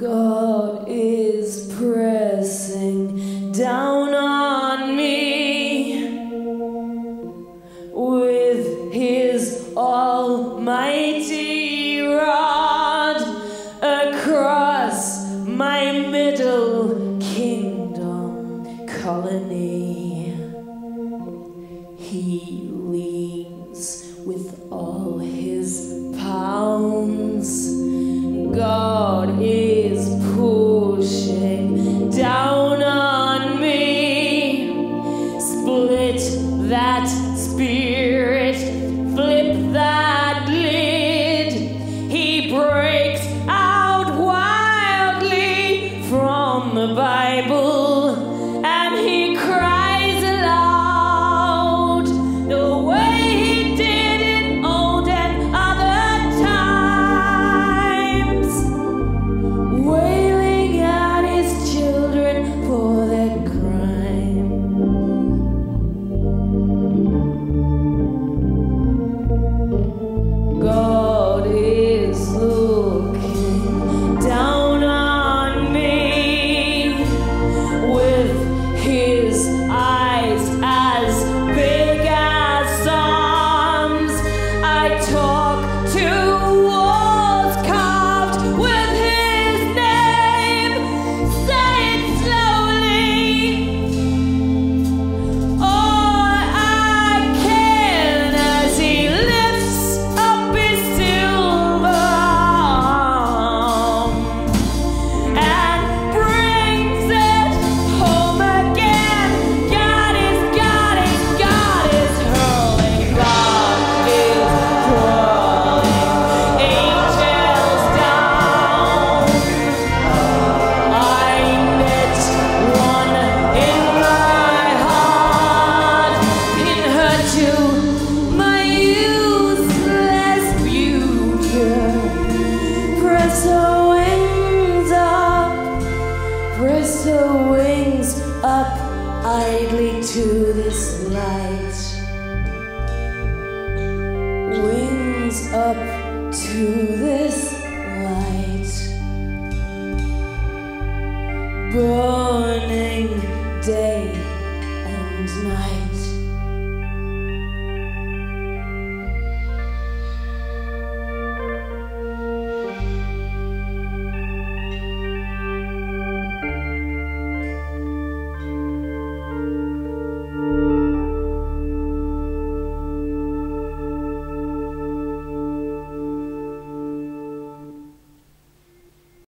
God is pressing down on me with his almighty rod across my middle kingdom colony. He leans with all his pounds. God is pushing down on me. Split that spirit, flip that lid. He breaks out wildly from the Bible and he cries aloud the way he did in old and other times, wailing at his children for their crime. God is looking down on me with his eyes as big as arms. I talk to walls carved with his name. Say it slowly. All I can as he lifts up his silver arm and brings it home again. God is, God is hurling. God is crawling. Angels down. I met one in my heart, in her too, my useless beauty. Press her wings up, press her wings up idly to this light. Wings up to this light. Burning.